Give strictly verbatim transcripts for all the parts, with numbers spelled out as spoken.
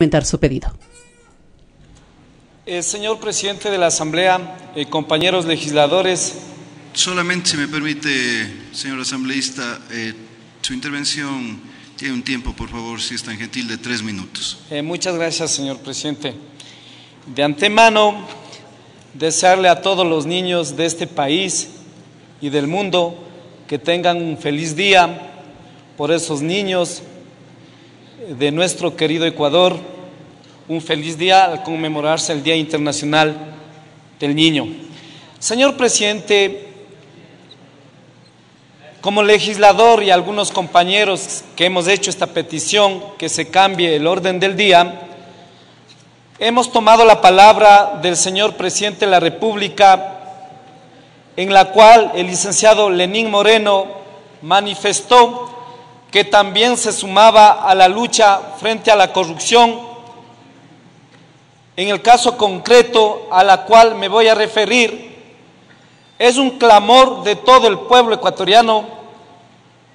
Comentar su pedido. Eh, señor presidente de la Asamblea, eh, compañeros legisladores. Solamente, si me permite, señor asambleísta, eh, su intervención tiene un tiempo, por favor, si es tan gentil, de tres minutos. Eh, muchas gracias, señor presidente. De antemano, desearle a todos los niños de este país y del mundo que tengan un feliz día por esos niños de nuestro querido Ecuador, un feliz día al conmemorarse el Día Internacional del Niño. Señor presidente, como legislador y algunos compañeros que hemos hecho esta petición, que se cambie el orden del día, hemos tomado la palabra del señor presidente de la República, en la cual el licenciado Lenín Moreno manifestó que también se sumaba a la lucha frente a la corrupción, en el caso concreto a la cual me voy a referir. Es un clamor de todo el pueblo ecuatoriano,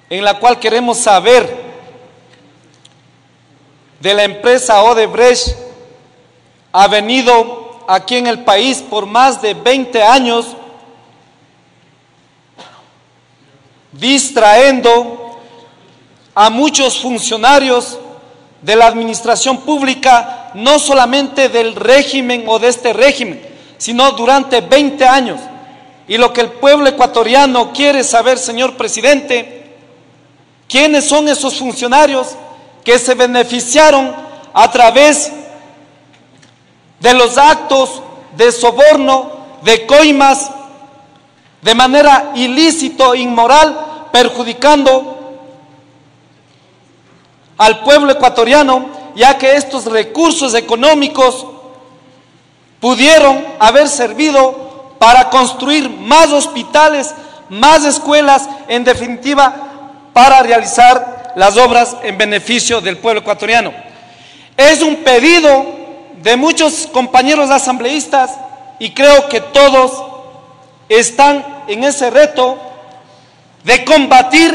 en la cual queremos saber de la empresa Odebrecht, ha venido aquí en el país por más de veinte años, distrayendo a muchos funcionarios de la administración pública, no solamente del régimen o de este régimen, sino durante veinte años. Y lo que el pueblo ecuatoriano quiere saber, señor presidente, ¿quiénes son esos funcionarios que se beneficiaron a través de los actos de soborno, de coimas, de manera ilícito, inmoral, perjudicando al pueblo ecuatoriano, ya que estos recursos económicos pudieron haber servido para construir más hospitales, más escuelas, en definitiva, para realizar las obras en beneficio del pueblo ecuatoriano? Es un pedido de muchos compañeros asambleístas y creo que todos están en ese reto de combatir,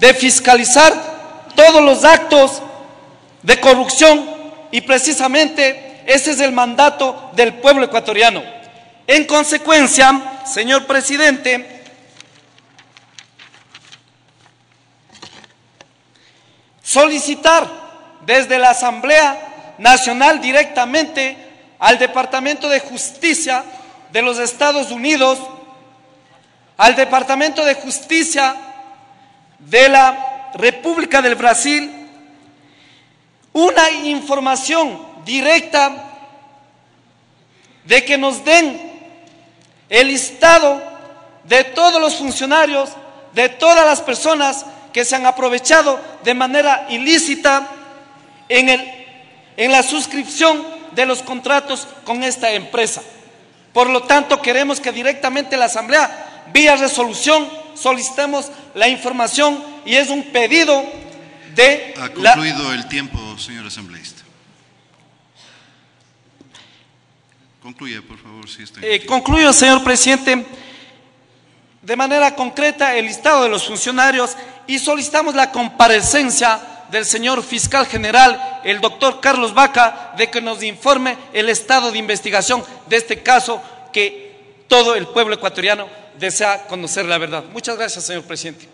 de fiscalizar todos los actos de corrupción, y precisamente ese es el mandato del pueblo ecuatoriano. En consecuencia, señor presidente, solicitar desde la Asamblea Nacional directamente al Departamento de Justicia de los Estados Unidos, al Departamento de Justicia de la República del Brasil, una información directa de que nos den el listado de todos los funcionarios, de todas las personas que se han aprovechado de manera ilícita en, el, en la suscripción de los contratos con esta empresa. Por lo tanto, queremos que directamente la Asamblea, vía resolución, solicitemos la información, y es un pedido de... Ha concluido la... el tiempo, señor asambleísta. Concluya, por favor, si está eh, concluyo, señor presidente, de manera concreta el listado de los funcionarios, y solicitamos la comparecencia del señor fiscal general, el doctor Carlos Vaca, de que nos informe el estado de investigación de este caso, que todo el pueblo ecuatoriano desea conocer la verdad. Muchas gracias, señor presidente.